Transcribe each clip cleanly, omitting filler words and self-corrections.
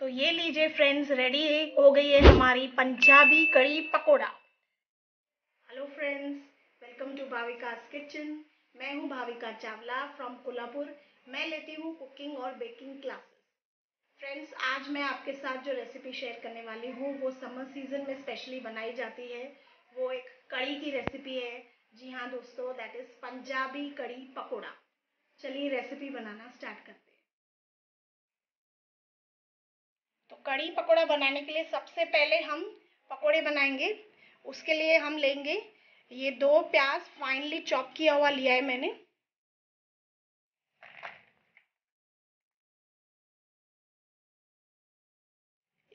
तो ये लीजिए फ्रेंड्स, रेडी हो गई है हमारी Punjabi kadhi pakora. Hello friends, welcome to Bhavika's kitchen. मैं हूँ भाविका चावला फ्रॉम कोल्हापुर। मैं लेती हूँ कुकिंग और बेकिंग क्लासेस। फ्रेंड्स, आज मैं आपके साथ जो रेसिपी शेयर करने वाली हूँ वो समर सीजन में स्पेशली बनाई जाती है। वो एक कढ़ी की रेसिपी है। जी हाँ दोस्तों, दैट इज पंजाबी कढ़ी पकोड़ा। चलिए रेसिपी बनाना स्टार्ट करते हैं। तो कढ़ी पकोड़ा बनाने के लिए सबसे पहले हम पकोड़े बनाएंगे। उसके लिए हम लेंगे ये 2 प्याज फाइनली चॉप किया हुआ लिया है मैंने।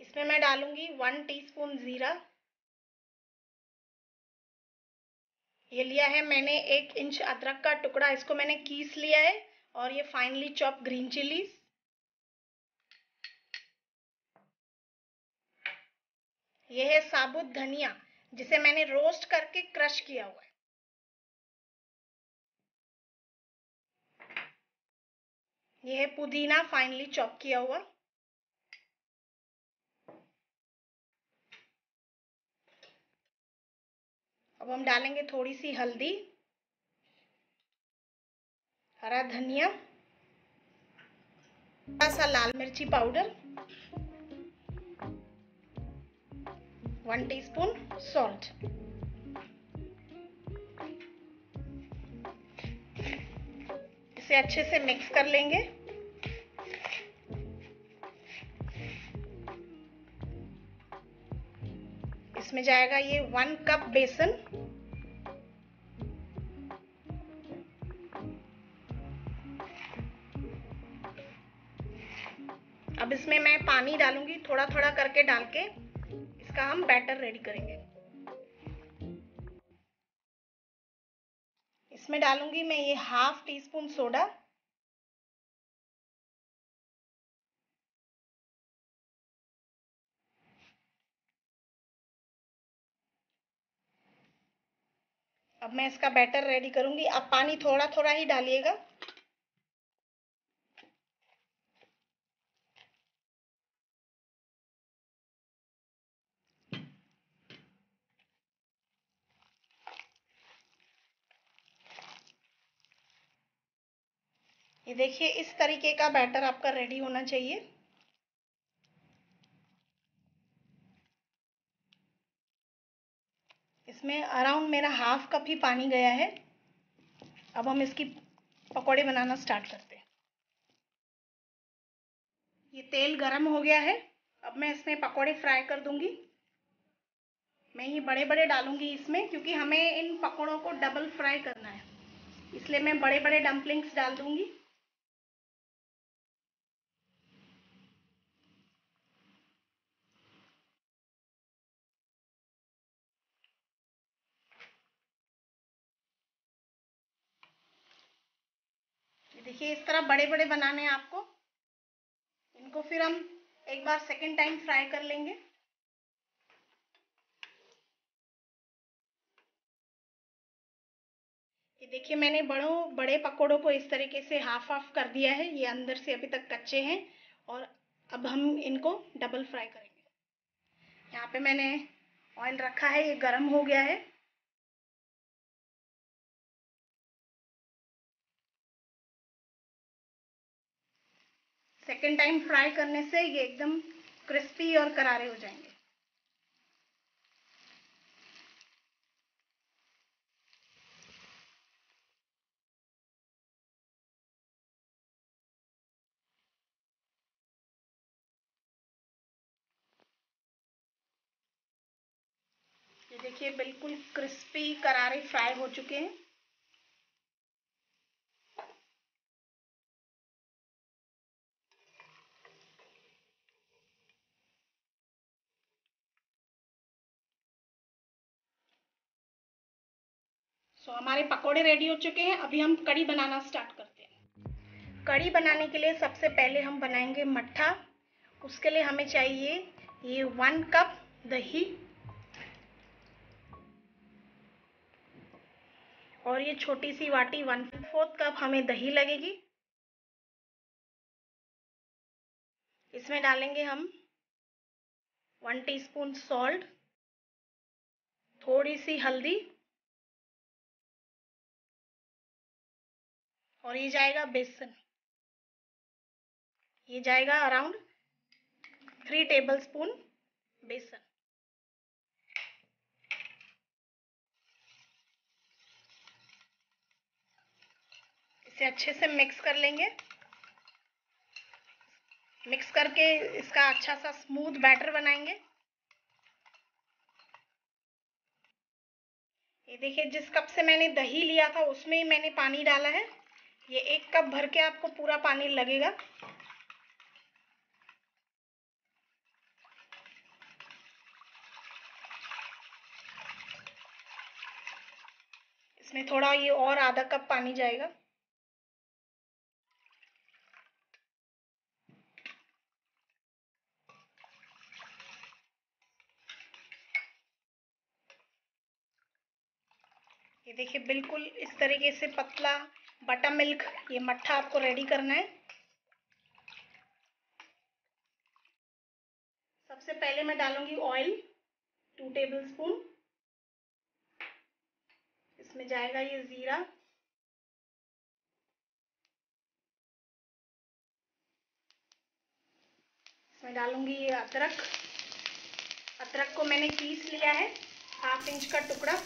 इसमें मैं डालूंगी 1 टीस्पून जीरा। ये लिया है मैंने 1 इंच अदरक का टुकड़ा, इसको मैंने कीस लिया है। और ये फाइनली चॉप ग्रीन चिलीज, ये है साबुत धनिया जिसे मैंने रोस्ट करके क्रश किया हुआ है। ये है पुदीना फाइनली चॉप किया हुआ। अब हम डालेंगे थोड़ी सी हल्दी, हरा धनिया, थोड़ा सा लाल मिर्ची पाउडर, 1 टीस्पून सॉल्ट। इसे अच्छे से मिक्स कर लेंगे। इसमें जाएगा ये 1 कप बेसन, अब इसमें मैं पानी डालूंगी, थोड़ा थोड़ा करके डाल के इसका हम बैटर रेडी करेंगे। इसमें डालूंगी मैं ये 1/2 टीस्पून सोडा, अब मैं इसका बैटर रेडी करूंगी। अब पानी थोड़ा थोड़ा ही डालिएगा। ये देखिए, इस तरीके का बैटर आपका रेडी होना चाहिए। इसमें अराउंड मेरा 1/2 कप ही पानी गया है। अब हम इसकी पकौड़े बनाना स्टार्ट करते हैं। ये तेल गरम हो गया है। अब मैं इसमें पकौड़े फ्राई कर दूंगी। मैं ये बड़े बड़े डालूंगी इसमें, क्योंकि हमें इन पकौड़ों को डबल फ्राई करना है, इसलिए मैं बड़े बड़े डम्पलिंग्स डाल दूंगी। देखिए, इस तरह बड़े बड़े बनाने हैं आपको। इनको फिर हम एक बार सेकेंड टाइम फ्राई कर लेंगे। ये देखिए, मैंने बड़े पकोड़ों को इस तरीके से हाफ कर दिया है। ये अंदर से अभी तक कच्चे हैं और अब हम इनको डबल फ्राई करेंगे। यहाँ पे मैंने ऑयल रखा है, ये गर्म हो गया है। सेकेंड टाइम फ्राई करने से ये एकदम क्रिस्पी और करारे हो जाएंगे। ये देखिए, बिल्कुल क्रिस्पी करारे फ्राई हो चुके हैं। तो हमारे पकोड़े रेडी हो चुके हैं। अभी हम कढ़ी बनाना स्टार्ट करते हैं। कढ़ी बनाने के लिए सबसे पहले हम बनाएंगे मट्ठा। उसके लिए हमें चाहिए ये 1 कप दही और ये छोटी सी वाटी 1/4 कप हमें दही लगेगी। इसमें डालेंगे हम 1 टीस्पून सॉल्ट, थोड़ी सी हल्दी, और ये जाएगा बेसन। ये जाएगा अराउंड 3 टेबलस्पून बेसन। इसे अच्छे से मिक्स कर लेंगे। मिक्स करके इसका अच्छा सा स्मूथ बैटर बनाएंगे। ये देखिए, जिस कप से मैंने दही लिया था उसमें ही मैंने पानी डाला है। ये 1 कप भर के आपको पूरा पानी लगेगा। इसमें थोड़ा ये और आधा कप पानी जाएगा। ये देखिए, बिल्कुल इस तरीके से पतला बटर मिल्क ये मट्ठा आपको रेडी करना है। सबसे पहले मैं डालूंगी ऑयल, 2 टेबलस्पून। इसमें जाएगा ये जीरा, इसमें डालूंगी ये अदरक। अदरक को मैंने पीस लिया है, 1/2 इंच का टुकड़ा।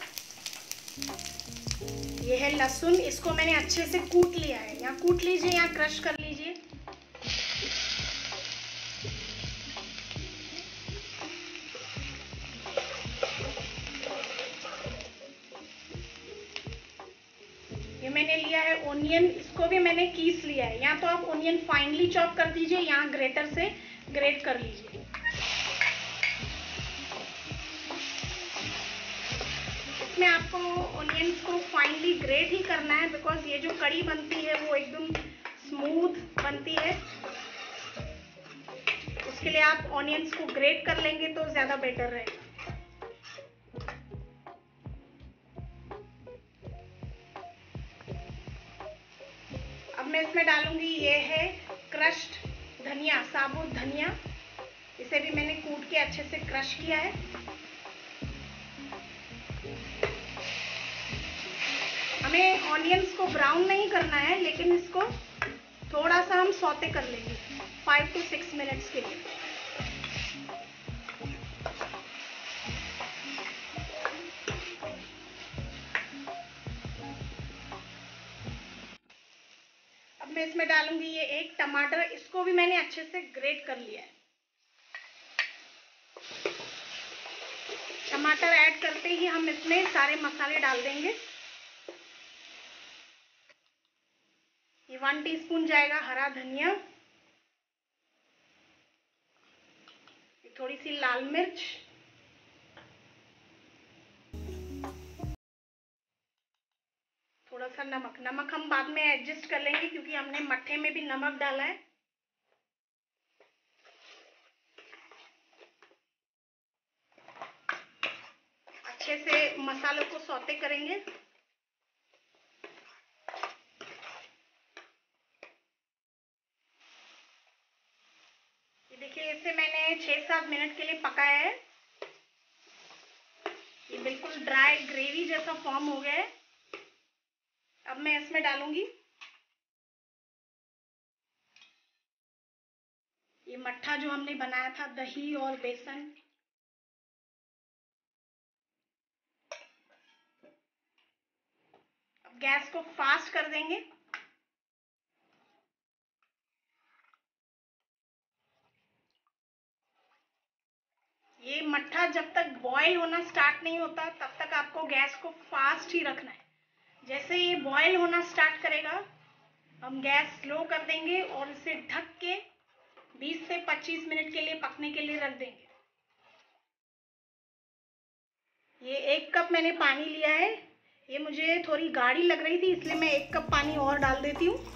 ये है लहसुन, इसको मैंने अच्छे से कूट लिया है। या कूट लीजिए या क्रश कर लीजिए। ये मैंने लिया है ओनियन, इसको भी मैंने कीस लिया है। या तो आप ओनियन फाइनली चॉप कर दीजिए या ग्रेटर से ग्रेट कर लीजिए। इसमें आपको ओनियंस को फाइनली ग्रेट ही करना है, बिकॉज ये जो कड़ी बनती है वो एकदम स्मूथ बनती है। उसके लिए आप ओनियंस को ग्रेट कर लेंगे तो ज़्यादा बेटर रहेगा। अब मैं इसमें डालूंगी ये है क्रश्ड धनिया, साबुत धनिया। इसे भी मैंने कूट के अच्छे से क्रश किया है। हमें ऑनियंस को ब्राउन नहीं करना है, लेकिन इसको थोड़ा सा हम सौते कर लेंगे 5 से 6 मिनट्स के लिए। अब मैं इसमें डालूंगी ये 1 टमाटर, इसको भी मैंने अच्छे से ग्रेट कर लिया है। टमाटर ऐड करते ही हम इसमें सारे मसाले डाल देंगे। 1 टीस्पून जाएगा हरा धनिया, थोड़ी सी लाल मिर्च, थोड़ा सा नमक। नमक हम बाद में एडजस्ट कर लेंगे क्योंकि हमने मट्ठे में भी नमक डाला है। अच्छे से मसालों को सौते करेंगे। इसे मैंने 6-7 मिनट के लिए पकाया है। ये बिल्कुल ड्राई ग्रेवी जैसा फॉर्म हो गया है। अब मैं इसमें डालूंगी ये मट्ठा जो हमने बनाया था दही और बेसन। अब गैस को फास्ट कर देंगे। ये मट्ठा जब तक बॉयल होना स्टार्ट नहीं होता तब तक आपको गैस को फास्ट ही रखना है। जैसे ये बॉयल होना स्टार्ट करेगा हम गैस स्लो कर देंगे और इसे ढक के 20 से 25 मिनट के लिए पकने के लिए रख देंगे। ये 1 कप मैंने पानी लिया है। ये मुझे थोड़ी गाढ़ी लग रही थी इसलिए मैं 1 कप पानी और डाल देती हूँ।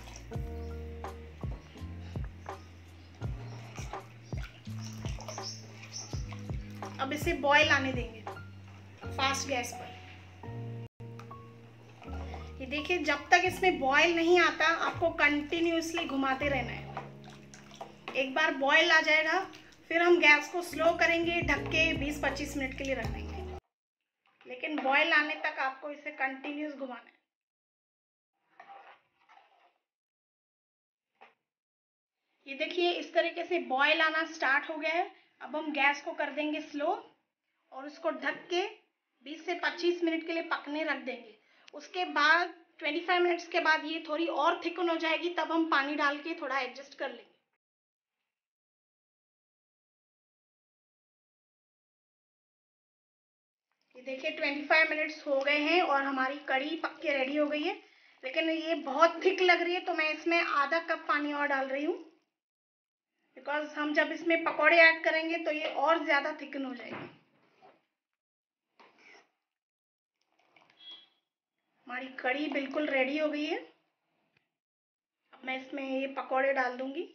अब इसे बॉयल आने देंगे फास्ट गैस पर। ये देखिए, जब तक इसमें बॉयल नहीं आता आपको कंटिन्यूअसली घुमाते रहना है। एक बार बॉयल आ जाएगा फिर हम गैस को स्लो करेंगे, ढक के 20-25 मिनट के लिए रख देंगे। लेकिन बॉयल आने तक आपको इसे कंटिन्यूस घुमाना है। ये देखिए इस तरीके से बॉयल आना स्टार्ट हो गया है। अब हम गैस को कर देंगे स्लो और उसको ढक के 20 से 25 मिनट के लिए पकने रख देंगे। उसके बाद 25 मिनट्स के बाद ये थोड़ी और थिकन हो जाएगी, तब हम पानी डाल के थोड़ा एडजस्ट कर लेंगे। ये देखिए 25 मिनट्स हो गए हैं और हमारी कढ़ी पक के रेडी हो गई है। लेकिन ये बहुत थिक लग रही है तो मैं इसमें आधा कप पानी और डाल रही हूँ, बिकॉज हम जब इसमें पकौड़े ऐड करेंगे तो ये और ज़्यादा थिकन हो जाएगी। हमारी कढ़ी बिल्कुल रेडी हो गई है। अब मैं इसमें ये पकौड़े डाल दूंगी।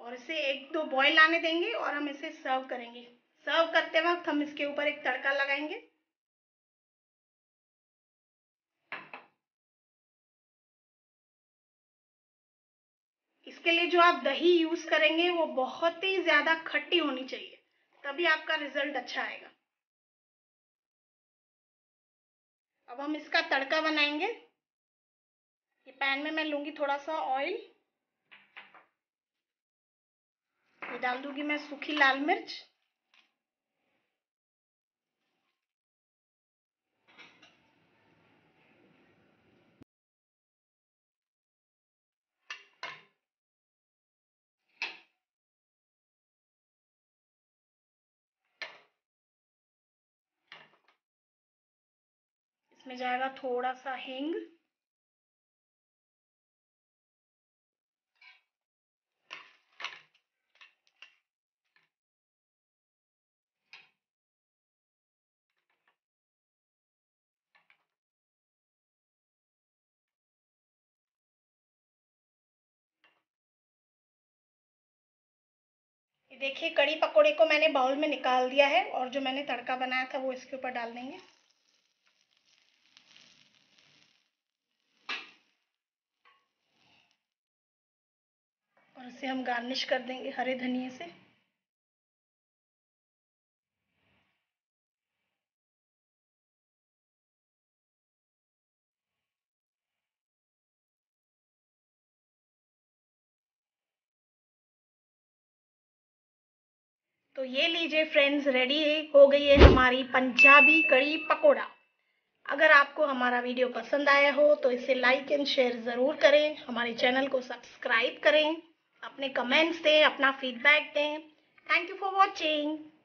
और इसे 1-2 बॉईल आने देंगे और हम इसे सर्व करेंगे। सर्व करते वक्त हम इसके ऊपर एक तड़का लगाएंगे। इसके लिए जो आप दही यूज करेंगे वो बहुत ही ज्यादा खट्टी होनी चाहिए, तभी आपका रिजल्ट अच्छा आएगा। अब हम इसका तड़का बनाएंगे। ये पैन में मैं लूंगी थोड़ा सा ऑयल, ये डाल दूंगी मैं सूखी लाल मिर्च, में जाएगा थोड़ा सा हींग, ये देखिए कड़ी पकोड़े को मैंने बाउल में निकाल दिया है और जो मैंने तड़का बनाया था वो इसके ऊपर डाल देंगे। इसे हम गार्निश कर देंगे हरे धनिए से। तो ये लीजिए फ्रेंड्स, रेडी हो गई है हमारी पंजाबी कढ़ी पकोड़ा। अगर आपको हमारा वीडियो पसंद आया हो तो इसे लाइक एंड शेयर ज़रूर करें, हमारे चैनल को सब्सक्राइब करें, अपने कमेंट्स दें, अपना फीडबैक दें। Thank you for watching.